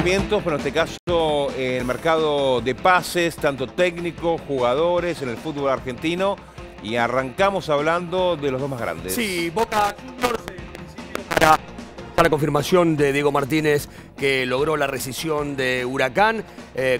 movimientos, pero en este caso el mercado de pases, tanto técnicos, jugadores en el fútbol argentino, y arrancamos hablando de los dos más grandes. Sí, Boca 14 en principio para la confirmación de Diego Martínez, que logró la rescisión de Huracán.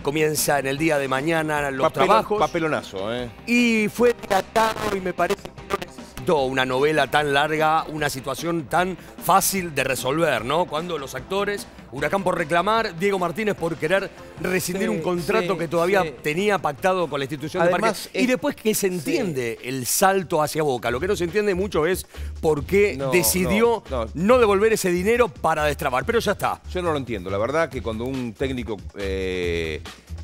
Comienza en el día de mañana los trabajos. Papelonazo, ¿eh? Y fue tratado, y me parece que no necesitó una novela tan larga, una situación tan fácil de resolver, ¿no? Cuando los actores, Huracán por reclamar, Diego Martínez por querer rescindir un contrato que todavía tenía pactado con la institución. Además, de Parque. Y después que se entiende el salto hacia Boca. Lo que no se entiende mucho es por qué decidió no devolver ese dinero para destrabar. Pero ya está. Yo no lo entiendo. La verdad que cuando un técnico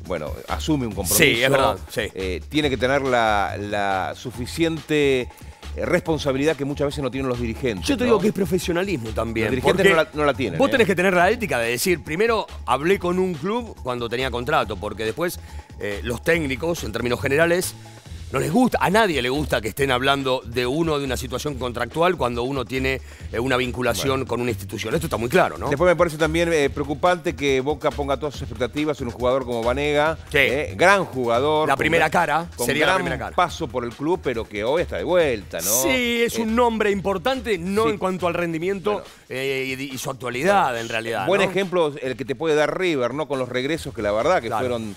bueno, asume un compromiso, es verdad, tiene que tener la suficiente responsabilidad que muchas veces no tienen los dirigentes. Yo te digo que es profesionalismo también. Los dirigentes no la tienen. Vos tenés que tener la ética de decir, primero hablé con un club cuando tenía contrato, porque después los técnicos, en términos generales, no les gusta, a nadie le gusta que estén hablando de uno, de una situación contractual, cuando uno tiene una vinculación con una institución. Esto está muy claro, ¿no? Después me parece también preocupante que Boca ponga todas sus expectativas en un jugador como Banega. Sí. Gran jugador. La primera cara. Sería la primera cara. Paso por el club, pero que hoy está de vuelta, ¿no? Sí, es un nombre importante, no en cuanto al rendimiento y su actualidad, en realidad. Buen ejemplo el que te puede dar River, ¿no? Con los regresos que la verdad que fueron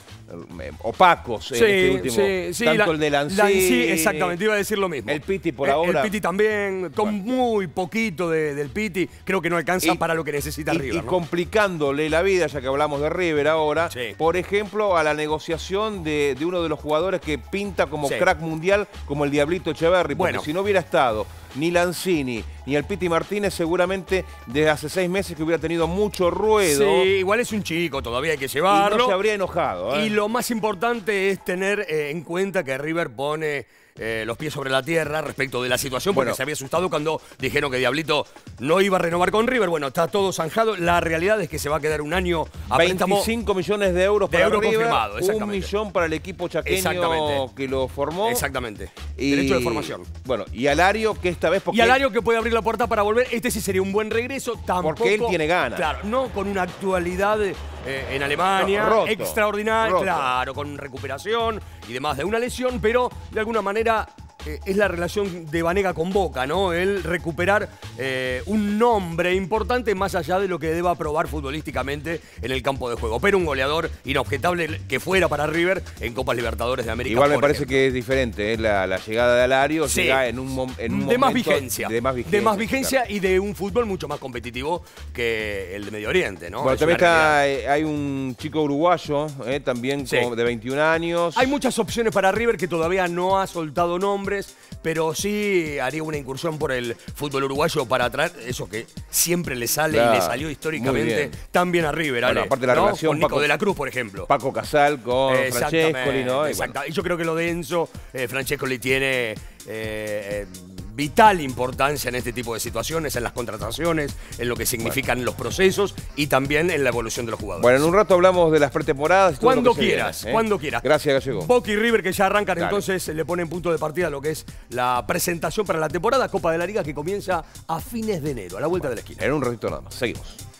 opacos en este último. Tanto el de Lanzini, exactamente, iba a decir lo mismo. El Piti por ahora. El Piti también, con muy poquito del Piti, creo que no alcanza para lo que necesita River. Y complicándole la vida, ya que hablamos de River ahora, por ejemplo, a la negociación de uno de los jugadores que pinta como crack mundial, como el Diablito Echeverry, porque si no hubiera estado ni Lanzini ni el Piti Martínez, seguramente desde hace 6 meses que hubiera tenido mucho ruedo. Sí, igual es un chico, todavía hay que llevarlo. Y no se habría enojado. Y lo más importante es tener en cuenta que River pone los pies sobre la tierra respecto de la situación, porque se había asustado cuando dijeron que Diablito no iba a renovar con River. Bueno, está todo zanjado. La realidad es que se va a quedar un año a 25 millones de euros para River, confirmado, exactamente. 1 millón para el equipo chaqueño que lo formó. Exactamente. Y derecho de formación. Bueno, y Alario, que esta vez... Y Alario, que puede abrir la puerta para volver. Este sí sería un buen regreso. Tampoco, porque él tiene ganas. Claro, no con una actualidad en Alemania extraordinaria, claro, con recuperación y demás de una lesión, pero de alguna manera es la relación de Banega con Boca, ¿no? El recuperar un nombre importante más allá de lo que deba probar futbolísticamente en el campo de juego. Pero un goleador inobjetable que fuera para River en Copas Libertadores de América. Igual me parece que es diferente, ¿eh? La llegada de Alario llega en un momento más vigencia, de más vigencia y de un fútbol mucho más competitivo que el de Medio Oriente, ¿no? Bueno, también hay un chico uruguayo, también de 21 años. Hay muchas opciones para River que todavía no ha soltado nombre, pero sí haría una incursión por el fútbol uruguayo para atraer eso que siempre le sale y le salió históricamente tan bien a River. Bueno, aparte la relación con Nico de la Cruz, por ejemplo. Paco Casal con Francescoli, ¿no? Y yo creo que lo de Enzo Francescoli tiene vital importancia en este tipo de situaciones, en las contrataciones, en lo que significan los procesos y también en la evolución de los jugadores. Bueno, en un rato hablamos de las pretemporadas. Cuando quieras, cuando quieras. Gracias, Gallego. Boca y River que ya arrancan, entonces le ponen punto de partida lo que es la presentación para la temporada Copa de la Liga, que comienza a fines de enero, a la vuelta de la esquina. En un ratito nada más, seguimos.